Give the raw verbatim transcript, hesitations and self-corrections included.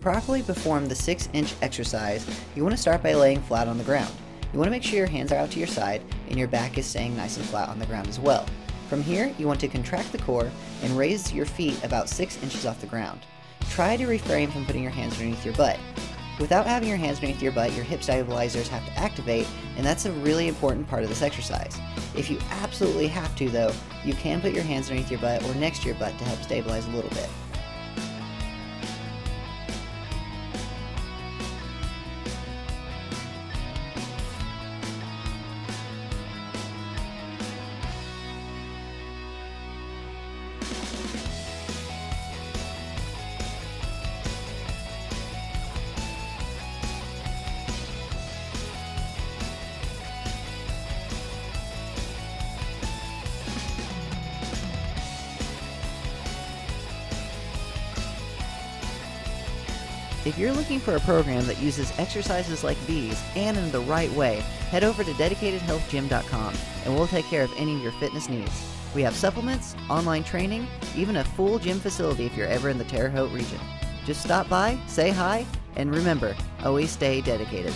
To properly perform the six inch exercise, you want to start by laying flat on the ground. You want to make sure your hands are out to your side and your back is staying nice and flat on the ground as well. From here, you want to contract the core and raise your feet about six inches off the ground. Try to refrain from putting your hands underneath your butt. Without having your hands underneath your butt, your hip stabilizers have to activate, and that's a really important part of this exercise. If you absolutely have to though, you can put your hands underneath your butt or next to your butt to help stabilize a little bit. If you're looking for a program that uses exercises like these and in the right way, head over to Dedicated Health Gym dot com and we'll take care of any of your fitness needs. We have supplements, online training, even a full gym facility if you're ever in the Terre Haute region. Just stop by, say hi, and remember, always stay dedicated.